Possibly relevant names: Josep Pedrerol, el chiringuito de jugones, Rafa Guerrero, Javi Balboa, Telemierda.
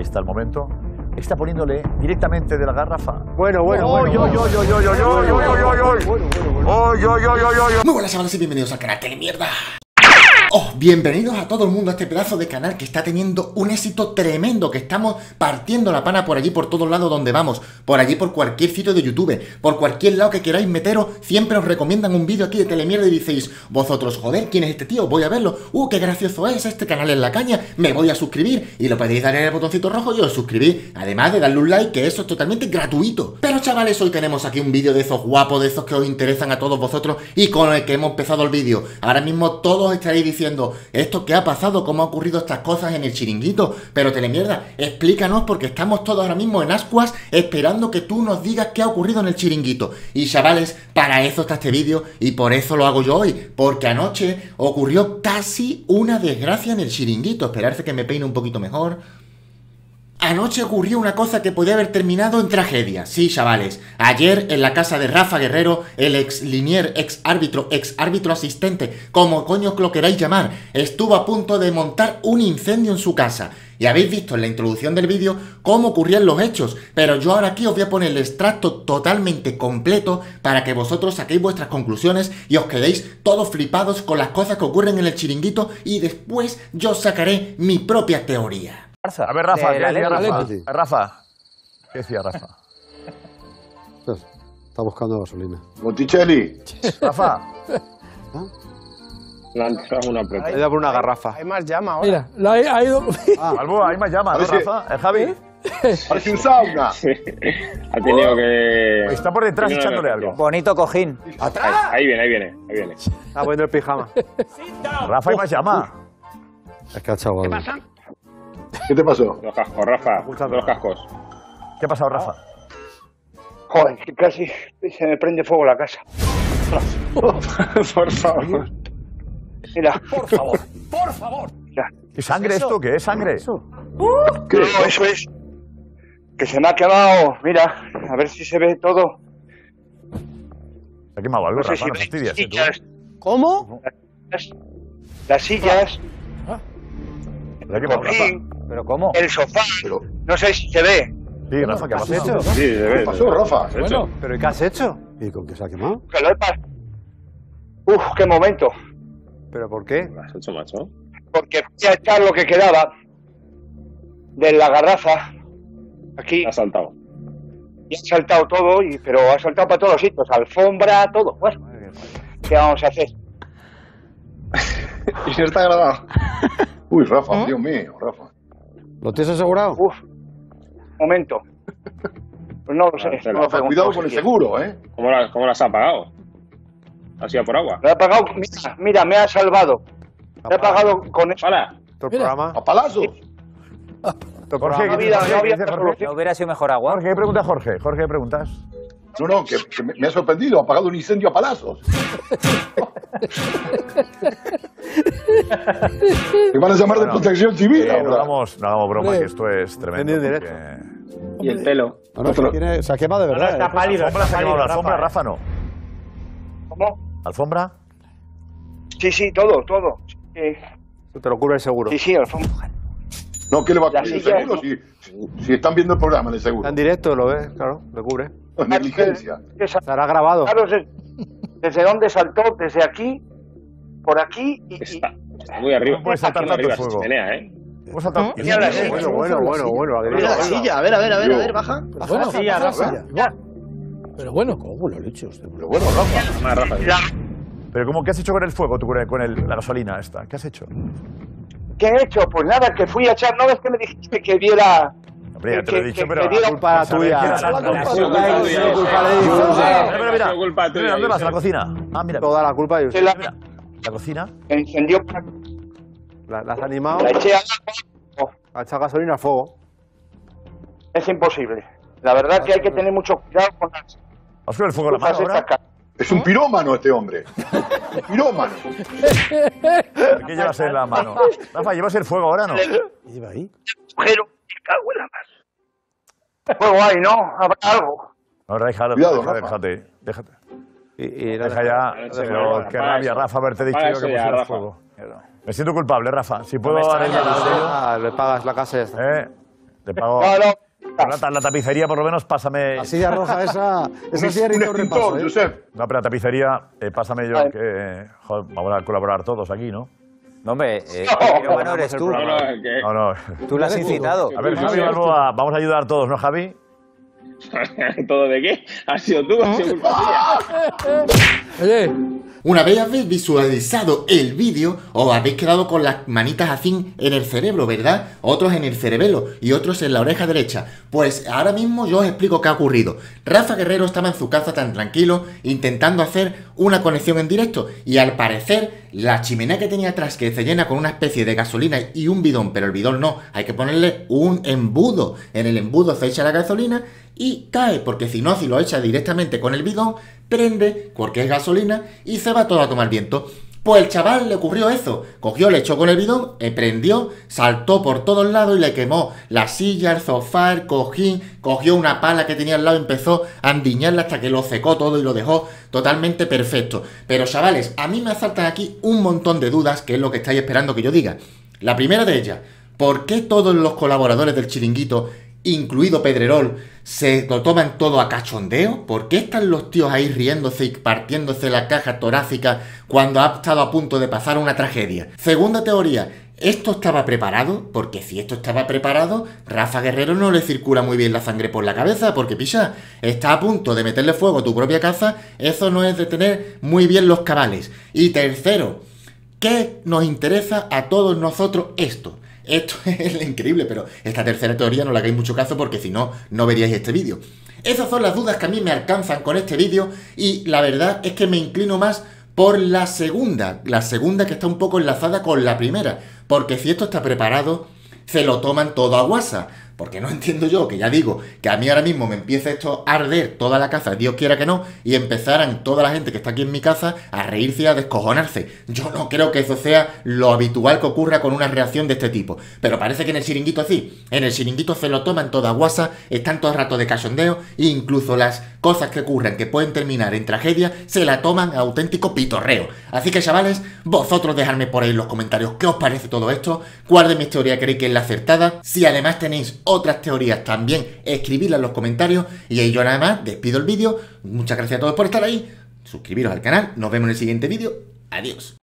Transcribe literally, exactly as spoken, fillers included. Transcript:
Ahí está el momento. Está poniéndole directamente de la garrafa. Bueno, bueno, bueno. Bueno, bueno, bueno. Muy buenas, chavales, y bienvenidos al canal. ¡Qué de mierda! Oh, bienvenidos a todo el mundo a este pedazo de canal que está teniendo un éxito tremendo, que estamos partiendo la pana por allí, por todos lados donde vamos, por allí, por cualquier sitio de YouTube, por cualquier lado que queráis meteros, siempre os recomiendan un vídeo aquí de Telemierda y decís, vosotros, joder, ¿quién es este tío? Voy a verlo, uh, qué gracioso es, este canal en la caña, me voy a suscribir, y lo podéis dar en el botoncito rojo y os suscribís, además de darle un like, que eso es totalmente gratuito. Pero chavales, hoy tenemos aquí un vídeo de esos guapos, de esos que os interesan a todos vosotros y con el que hemos empezado el vídeo. Ahora mismo todos estaréis diciendo diciendo, ¿esto qué ha pasado? ¿Cómo ha ocurrido estas cosas en el chiringuito? Pero Telemierda, explícanos, porque estamos todos ahora mismo en ascuas esperando que tú nos digas qué ha ocurrido en el chiringuito. Y chavales, para eso está este vídeo y por eso lo hago yo hoy, porque anoche ocurrió casi una desgracia en el chiringuito. Esperarse que me peine un poquito mejor. Anoche ocurrió una cosa que podía haber terminado en tragedia. Sí, chavales, ayer en la casa de Rafa Guerrero, el ex linier, ex árbitro, ex árbitro asistente, como coño lo queráis llamar, estuvo a punto de montar un incendio en su casa. Y habéis visto en la introducción del vídeo cómo ocurrían los hechos, pero yo ahora aquí os voy a poner el extracto totalmente completo para que vosotros saquéis vuestras conclusiones y os quedéis todos flipados con las cosas que ocurren en el chiringuito, y después yo sacaré mi propia teoría. A ver, Rafa, ¿qué decía Rafa? Rafa, ¿qué decía Rafa? Está buscando gasolina. Botticelli. Rafa. Le han dado una prepa. Le he dado por una garrafa. Hay más llama ahora. Mira, hay, ha ido... Ah, Balboa, hay más llama, ¿no, Rafa? ¿El Javi? Parece un sauna. Ha tenido que... Está por detrás echándole algo. Bonito cojín. ¡Atrás! Ahí viene, ahí viene, ahí viene. Está poniendo el pijama. Rafa, hay más llama. Es que ha echado algo. ¿Qué pasa? ¿Qué te pasó? Los cascos, Rafa. Los cascos. ¿Qué ha pasado, Rafa? Joder, que casi se me prende fuego la casa. Por favor. Mira. Por favor, por favor. ¿Qué sangre es esto? ¿Qué es sangre? ¿Qué es eso? Eso es. Que se me ha quemado. Mira, a ver si se ve todo. ¿Se ha quemado algo, Rafa? No fastidias, ¿eh, tú? ¿Cómo? Las sillas. ¿Se ha quemado, Rafa? ¿Pero cómo? El sofá. Pero... No sé si se ve. Sí, Rafa, ¿qué has hecho? Sí, se ve. ¿Qué pasó, Rafa? Bueno, ¿pero qué has hecho? ¿Y con qué se ha quemado? Que lo he pasado. Uf, qué momento. ¿Pero por qué? ¿Lo has hecho, macho? Porque fui a echar lo que quedaba de la garrafa. Aquí. Ha saltado. Y ha saltado todo, y... pero ha saltado para todos los sitios. Alfombra, todo. Bueno, ¿qué vamos a hacer? ¿Y si está grabado? Uy, Rafa, ¿eh? Dios mío, Rafa. ¿Lo tienes asegurado? Uf, momento. Pues no lo sé. Ver, no lo cuidado con el seguro, ¿eh? ¿Cómo, la, ¿Cómo las ha pagado? ¿Ha sido por agua? La he pagado. Mira, mira, me ha salvado. La he pagado con eso. Programa. ¿A palazos? Jorge, ¿no hubiera sido mejor agua? Jorge, ¿qué preguntas, Jorge? Jorge, ¿qué preguntas? No, no, que, que me ha sorprendido. Ha pagado un incendio a palazos. Te van a llamar bueno, de protección civil. Eh, no hagamos no, broma, que esto es tremendo. Y el pelo. No, no, pero... tiene, se ha quemado de verdad. No, no, está pálido. Alfombra, está pálido, se ha quemado, alfombra, Rafa, no. ¿Cómo? ¿Alfombra? Sí, sí, todo, todo. Eh... Te lo cubre el seguro. Sí, sí, alfombra. No, ¿qué le va a cubrir el seguro? No. Si, si están viendo el programa, el seguro. Está en directo, lo ves, claro, lo cubre. No, negligencia. Estará grabado. Claro, ¿desde dónde saltó? Desde aquí, por aquí y... Está, está muy arriba. No puede saltar tanto el fuego. Tenea, ¿eh? ¿Puedo saltar? ¿Sí? ¿Sí? Bueno, bueno, bueno, bueno. A ver, la silla, a ver, a ver, a ver, a ver, baja. Baja, bueno, la silla, baja, Rafa. Ya. Pero bueno, ¿cómo lo he hecho usted? Pero bueno, Rafa. Más, Rafa. Pero ¿cómo? ¿Qué has hecho con el fuego, tú, con el, la gasolina esta? ¿Qué has hecho? ¿Qué he hecho? Pues nada, que fui a echar... ¿No ves que me dijiste que viera...? Hombre, te lo he dicho, pero la culpa tuya. La culpa tuya. ¿Dónde vas? ¿A la cocina? Ah, mira. Toda la culpa de usted. ¿La cocina? Encendió. ¿La, la has animado? La eché a fuego. La eché gasolina a fuego. Es imposible. La verdad es que hay que tener mucho cuidado con las... ¿Has cogido el fuego a la mano ahora? Es un pirómano este hombre. Un pirómano. ¿Qué llevas en la mano? Rafa, ¿llevas el fuego ahora, no? ¿Qué lleva ahí? Agujero. Cago en la más. Fuego ahí, ¿no? Habrá algo. Ahora, déjalo. Cuidado, Rafa. Déjate, déjate. Y, y deja ya, pero qué rabia, Rafa, haberte dicho yo que pusiera el fuego. Me siento culpable, Rafa. Si puedo... Le pagas la casa y ya está. Te pago. No, no. La, la tapicería, por lo menos, pásame. La silla roja esa. Esa silla no repaso, ¿eh? Josep. No, pero la tapicería, eh, pásame yo, vale. Que. Joder, vamos a colaborar todos aquí, ¿no? No, hombre, eh, no, bueno, eres tú. No, no, que... no, no. Tú la has incitado. A ver, Javi Balboa, vamos a ayudar todos, ¿no, Javi? ¿Todo de qué? Ha sido tú, ha sido culpa tuya. Oye. Una vez habéis visualizado el vídeo, os habéis quedado con las manitas así en el cerebro, ¿verdad? Otros en el cerebelo y otros en la oreja derecha. Pues ahora mismo yo os explico qué ha ocurrido. Rafa Guerrero estaba en su casa tan tranquilo, intentando hacer una conexión en directo. Y al parecer, la chimenea que tenía atrás, que se llena con una especie de gasolina y un bidón, pero el bidón no, hay que ponerle un embudo. En el embudo se echa la gasolina y cae, porque si no, si lo echa directamente con el bidón, prende, porque es gasolina, y se va todo a tomar viento. Pues el chaval le ocurrió eso, cogió, le echó con el bidón, prendió, saltó por todos lados y le quemó la silla, el sofá, el cojín, cogió una pala que tenía al lado y empezó a andiñarla hasta que lo secó todo y lo dejó totalmente perfecto. Pero chavales, a mí me asaltan aquí un montón de dudas, que es lo que estáis esperando que yo diga. La primera de ellas, ¿por qué todos los colaboradores del Chiringuito, incluido Pedrerol, se lo toman todo a cachondeo? ¿Por qué están los tíos ahí riéndose y partiéndose la caja torácica cuando ha estado a punto de pasar una tragedia? Segunda teoría, ¿esto estaba preparado? Porque si esto estaba preparado, Rafa Guerrero no le circula muy bien la sangre por la cabeza, porque picha, está a punto de meterle fuego a tu propia casa, eso no es de tener muy bien los cabales. Y tercero, ¿qué nos interesa a todos nosotros esto? Esto es increíble, pero esta tercera teoría no le hagáis mucho caso porque si no, no veríais este vídeo. Esas son las dudas que a mí me alcanzan con este vídeo y la verdad es que me inclino más por la segunda. La segunda que está un poco enlazada con la primera, porque si esto está preparado, se lo toman todo a guasa. Porque no entiendo yo, que ya digo, que a mí ahora mismo me empieza esto a arder toda la casa, Dios quiera que no, y empezaran toda la gente que está aquí en mi casa a reírse y a descojonarse. Yo no creo que eso sea lo habitual que ocurra con una reacción de este tipo. Pero parece que en el Chiringuito así, en el Chiringuito se lo toman toda guasa, están todo el rato de cachondeo, e incluso las cosas que ocurran que pueden terminar en tragedia, se la toman a auténtico pitorreo. Así que chavales, vosotros dejadme por ahí en los comentarios qué os parece todo esto, cuál de mis teorías creéis que es la acertada, si además tenéis otras teorías también, escribidlas en los comentarios. Y ahí yo nada más despido el vídeo. Muchas gracias a todos por estar ahí. Suscribiros al canal. Nos vemos en el siguiente vídeo. Adiós.